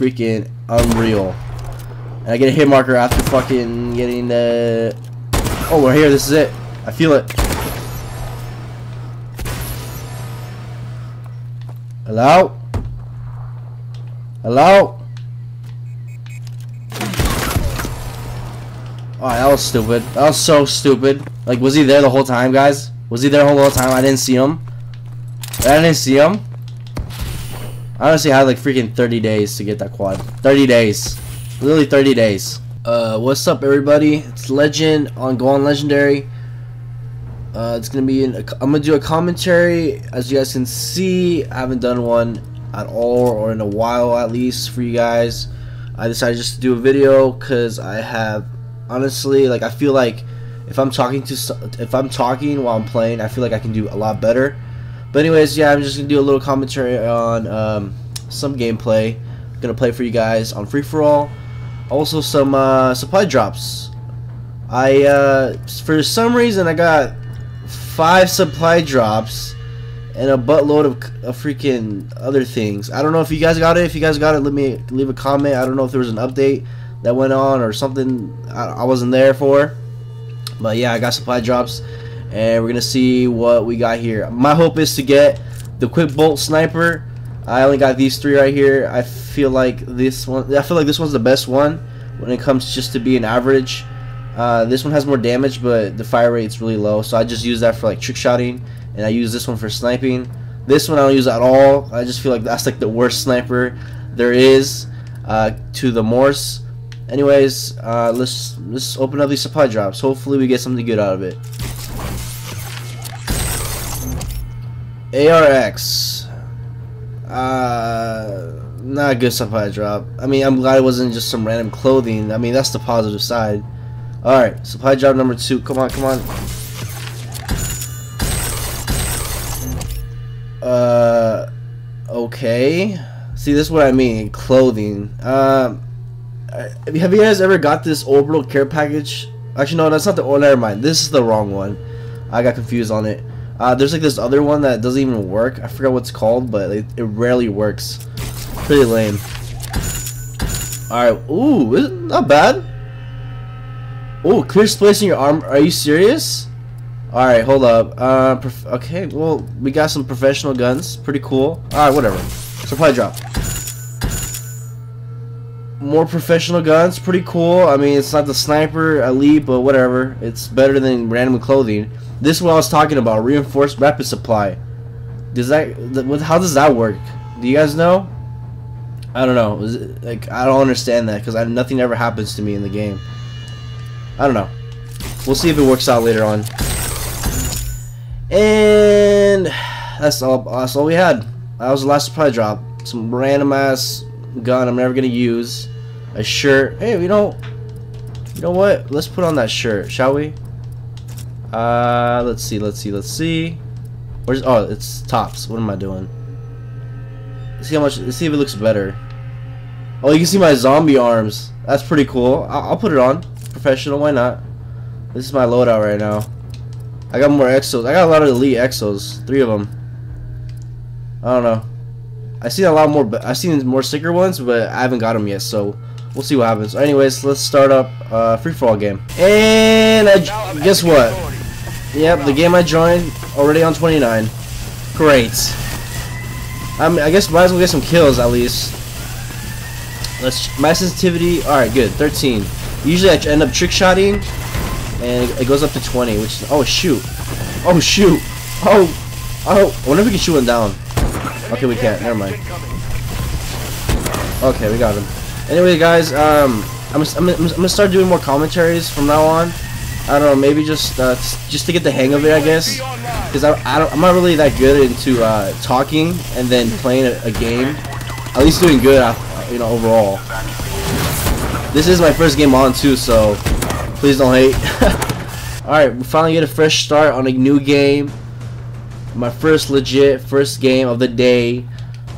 freaking unreal. And I get a hit marker after fucking getting the... Oh, we're here. This is it. I feel it. Hello? Hello? Alright, that was stupid. That was so stupid. Like, was he there the whole time, guys? Was he there the whole time? I didn't see him. I didn't see him. I honestly had like freaking 30 days to get that quad. 30 days. Literally 30 days. What's up, everybody? It's Legend on Go on Legendary. It's gonna be I'm gonna do a commentary. As you guys can see, I haven't done one at all, or in a while at least, for you guys. I decided just to do a video because I have, honestly, like, I feel like if I'm talking while I'm playing, I feel like I can do a lot better. But anyways, yeah, I'm just gonna do a little commentary on some gameplay I'm gonna play for you guys on Free For All. Also some supply drops. For some reason I got 5 supply drops and a buttload of freaking other things. I don't know if you guys got it. If you guys got it, let me leave a comment. I don't know if there was an update that went on or something I wasn't there for, but yeah, I got supply drops and we're gonna see what we got here. My hope is to get the Quick Bolt sniper. I only got these 3 right here. I feel like this one's the best one when it comes just to being average. This one has more damage, but the fire rate's really low, so I just use that for like trick shotting, and I use this one for sniping. This one I don't use at all. I just feel like that's like the worst sniper there is, to the Morse. Anyways, let's open up these supply drops. Hopefully we get something good out of it. ARX. Not a good supply drop. I mean, I'm glad it wasn't just some random clothing. I mean, that's the positive side. Alright, supply drop number 2. Come on, come on. Okay. See, this is what I mean. Clothing. Have you guys ever got this orbital care package? Actually, no, that's not the. Oh, never mind. This is the wrong one. I got confused on it. There's like this other one that doesn't even work. I forgot what it's called, but it rarely works. Pretty lame. All right. Ooh, not bad. Ooh, clear space in your arm. Are you serious? All right, hold up. Okay. Well, we got some professional guns. Pretty cool. All right, whatever. Supply drop. More professional guns, pretty cool. I mean, it's not the sniper elite, but whatever. It's better than random clothing. This is what I was talking about, reinforced rapid supply. Does that? How does that work? Do you guys know? I don't know. Is it, like, I don't understand that because nothing ever happens to me in the game. I don't know. We'll see if it works out later on. And that's all. That's all we had. That was the last supply drop. Some random ass gun I'm never gonna use. A shirt. Hey, you know what? Let's put on that shirt, shall we? Let's see. Where's? Oh, it's tops. What am I doing? Let's see how much. Let's see if it looks better. Oh, you can see my zombie arms. That's pretty cool. I'll put it on. Professional. Why not? This is my loadout right now. I got more exos. I got a lot of elite exos. 3 of them. I don't know. I've seen a lot more. I've seen more sicker ones, but I haven't got them yet. So we'll see what happens. Anyways, let's start up Free For All game. And guess what? Yep, the game I joined already on 29. Great. I guess might as well get some kills at least. My sensitivity. All right, good. 13. Usually I end up trick shotting, and it goes up to 20. Which oh shoot, oh shoot, oh. I wonder if we can shoot one down. Okay, we can't. Never mind. Okay, we got him. Anyway, guys, I'm gonna start doing more commentaries from now on. I don't know, maybe just to get the hang of it, I guess, because I'm not really that good into talking and then playing a game. At least doing good, you know, overall. This is my first game on too, so please don't hate. All right, we finally get a fresh start on a new game. My first game of the day.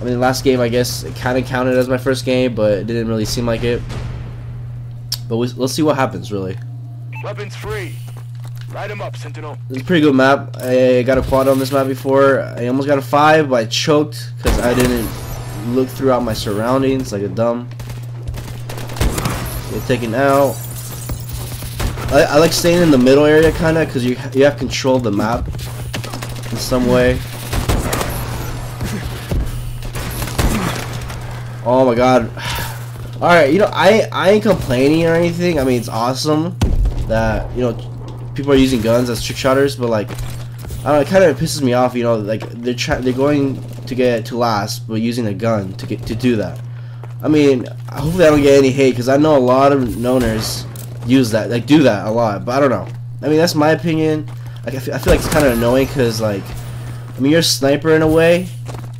I mean, the last game, I guess, it kind of counted as my first game, but it didn't really seem like it. But let's see what happens, really. Weapons free. Light 'em up, Sentinel. It's a pretty good map. I got a quad on this map before. I almost got a 5, but I choked because I didn't look throughout my surroundings like a dumb. Get taken out. I like staying in the middle area kind of because you have control of the map in some way. Oh my god. Alright, you know, I ain't complaining or anything. I mean, it's awesome that, you know, people are using guns as trick shotters, but like, I don't know, it kind of pisses me off, you know, like they're going to get to last, but using a gun to do that. I mean, hopefully I don't get any hate because I know a lot of noners use that, like do that a lot, but I don't know. I mean, that's my opinion. Like, I feel like it's kind of annoying because, like, I mean, you're a sniper in a way.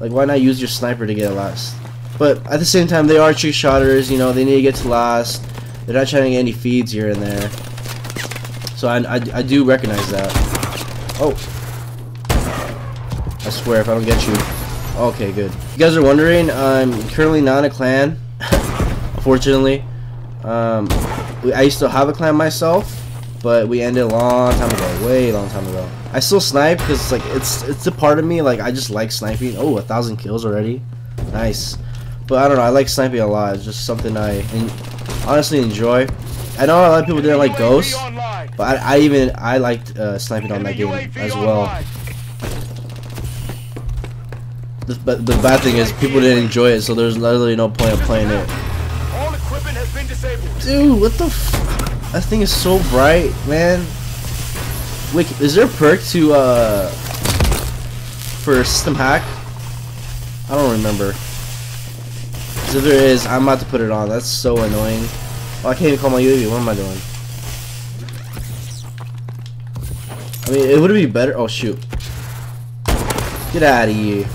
Like, why not use your sniper to get it last? But at the same time, they are trick shotters. You know, they need to get to last. They're not trying to get any feeds here and there. So I do recognize that. Oh. I swear if I don't get you. Okay, good. If you guys are wondering, I'm currently not in a clan. Unfortunately. I used to have a clan myself, but we ended a long time ago. Way long time ago. I still snipe because it's like it's a part of me. Like, I just like sniping. Oh, 1,000 kills already. Nice. But I don't know, I like sniping a lot. It's just something I honestly enjoy. I know a lot of people didn't like Ghosts, but I liked sniping on that game as well. But the bad thing is people didn't enjoy it, so there's literally no point of playing it. Dude, what the f... That thing is so bright, man. Wait, is there a perk to for system hack? I don't remember. So if there is, I'm about to put it on. That's so annoying. Oh, I can't even call my UAV. What am I doing? I mean, it would be better. Oh shoot! Get out of here.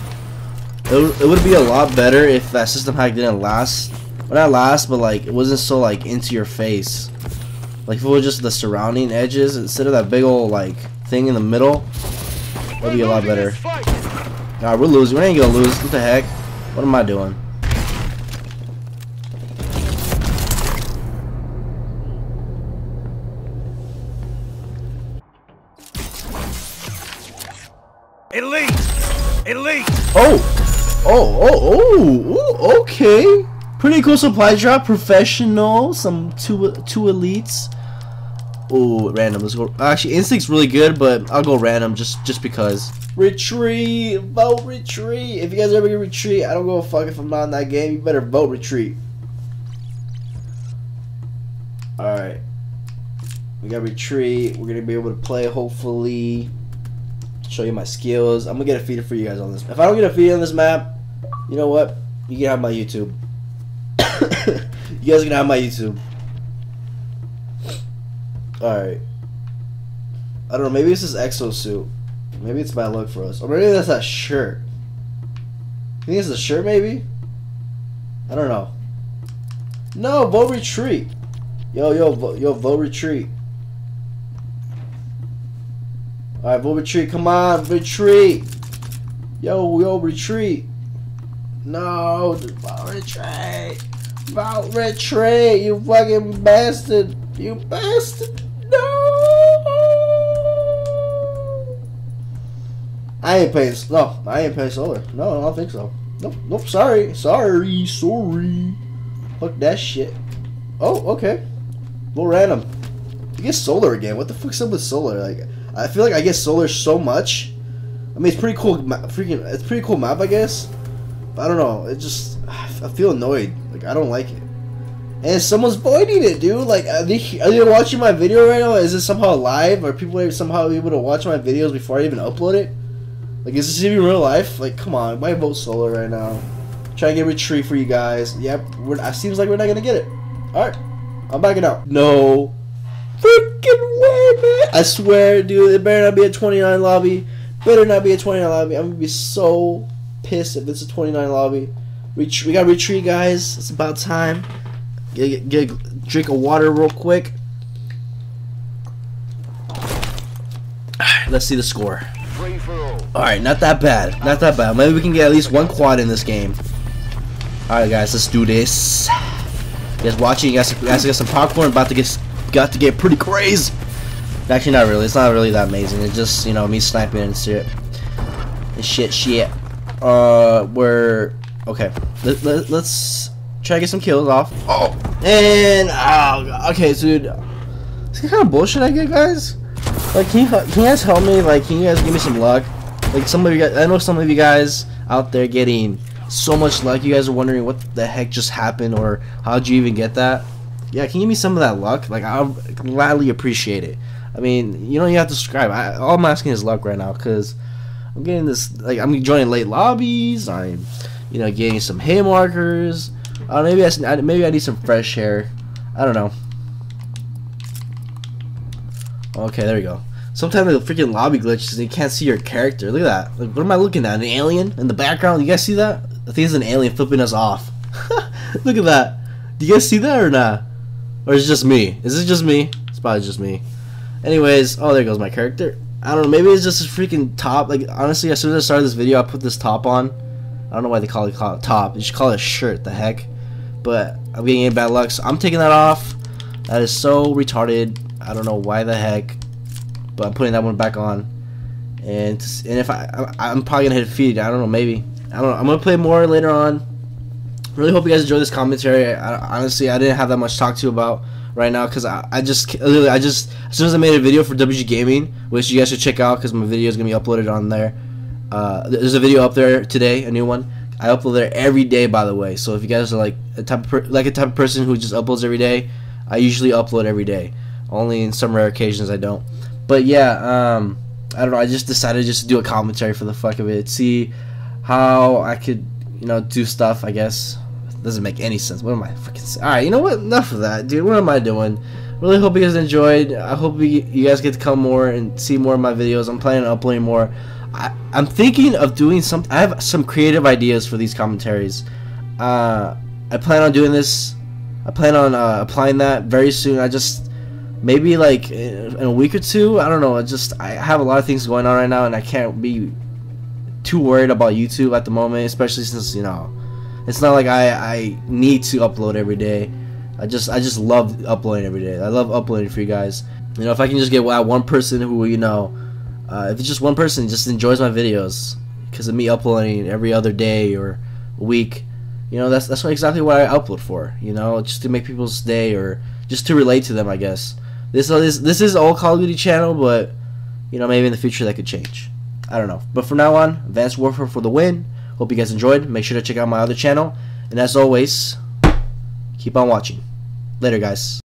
It would be a lot better if that system hack didn't last. Well, not last, but like it wasn't so like into your face. Like if it was just the surrounding edges instead of that big old like thing in the middle, that'd be a lot better. God, we're losing. We ain't gonna lose. What the heck? What am I doing? Elite! Elite! Oh! Oh, oh, oh! Ooh, okay! Pretty cool supply drop. Professional. Some two elites. Oh, random. Let's go. Actually, Instinct's really good, but I'll go random just because. Retreat! Vote retreat! If you guys ever get retreat, I don't give a fuck if I'm not in that game. You better vote retreat. Alright. We got retreat. We're gonna be able to play, hopefully. Show you my skills. I'm gonna get a feeder for you guys on this map. If I don't get a feeder on this map, you know what? You can have my YouTube. You guys can have my YouTube. Alright. I don't know, maybe this is Exo Suit. Maybe it's bad luck for us. Or maybe that's that shirt. You think it's a shirt, maybe? I don't know. No, vote retreat. Yo, vote retreat. Alright, vote retreat. Come on, retreat. Yo, retreat. No, vote retreat. Vote retreat, you fucking bastard. You bastard. I ain't paying. No, I ain't paying solar. No, I don't think so. Nope. Sorry. Fuck that shit. Oh, okay. Little random. You get solar again. What the fuck's up with solar? Like, I feel like I get solar so much. I mean, it's pretty cool. It's pretty cool map, I guess. But I don't know. It just, I feel annoyed. Like, I don't like it. And someone's voiding it, dude. Like, are they watching my video right now? Is this somehow live? Are people somehow able to watch my videos before I even upload it? Like, is this even real life? Like, come on. Why vote solar right now? Try to get retreat for you guys. Yep, it seems like we're not gonna get it. Alright, I'm backing out. No freaking way, man. I swear, dude, it better not be a 29 lobby. Better not be a 29 lobby. I'm gonna be so pissed if it's a 29 lobby. We got retreat, guys. It's about time. Get a drink of water real quick. Let's see the score. Alright, not that bad. Not that bad. Maybe we can get at least one quad in this game. Alright guys, let's do this. You guys watching, you guys got some popcorn, got to get pretty crazy. Actually not really, it's not really that amazing. It's just, you know, me sniping and shit. We're Okay, let's try to get some kills off. Oh, and okay, so dude, see how kind of bullshit I get, guys. Like, can you guys help me? Like, can you guys give me some luck? Like, some of you guys, I know some of you guys out there getting so much luck. You guys are wondering what the heck just happened or how'd you even get that? Yeah, can you give me some of that luck? Like, I'll gladly appreciate it. I mean, you don't even have to subscribe. All I'm asking is luck right now, because I'm getting this, like, I'm joining late lobbies, I'm, you know, getting some hay markers. Maybe I need some fresh air. I don't know. Okay, there we go. Sometimes the freaking lobby glitches and you can't see your character. Look at that. Like, what am I looking at? An alien in the background? You guys see that? I think it's an alien flipping us off. Look at that. Do you guys see that or not? Or is it just me? Is it just me? It's probably just me. Anyways, oh, there goes my character. I don't know, maybe it's just a freaking top. Like, honestly, as soon as I started this video, I put this top on. I don't know why they call it top. You should call it a shirt, the heck. But I'm getting any bad luck, so I'm taking that off. That is so retarded. I don't know why the heck, but I'm putting that one back on. And if I'm probably gonna hit feed. I don't know, maybe. I don't know. I'm gonna play more later on. Really hope you guys enjoy this commentary. Honestly, I didn't have that much to talk to you about right now, because I just as soon as I made a video for WG Gaming, which you guys should check out, because my video is gonna be uploaded on there. There's a video up there today, a new one. I upload there every day, by the way. So if you guys are like a type of person who just uploads every day, I usually upload every day. Only in some rare occasions I don't. But yeah, I don't know. I just decided just to do a commentary for the fuck of it. See how I could, you know, do stuff, I guess. It doesn't make any sense. What am I fucking saying? Alright, you know what? Enough of that, dude. What am I doing? Really hope you guys enjoyed. I hope you guys get to come more and see more of my videos. I'm planning on uploading more. I'm thinking of doing some. I have some creative ideas for these commentaries. I plan on doing this. I plan on applying that very soon. I just... maybe like in a week or two, I don't know. I have a lot of things going on right now, and I can't be too worried about YouTube at the moment, especially since, you know, it's not like I need to upload every day. I just love uploading every day. I love uploading for you guys. You know, if I can just get one person who, you know, if it's just one person just enjoys my videos because of me uploading every other day or week, you know, that's exactly what I upload for. You know, just to make people's day or just to relate to them, I guess. This is all Call of Duty channel, but, you know, maybe in the future that could change. I don't know. But from now on, Advanced Warfare for the win. Hope you guys enjoyed. Make sure to check out my other channel. And as always, keep on watching. Later, guys.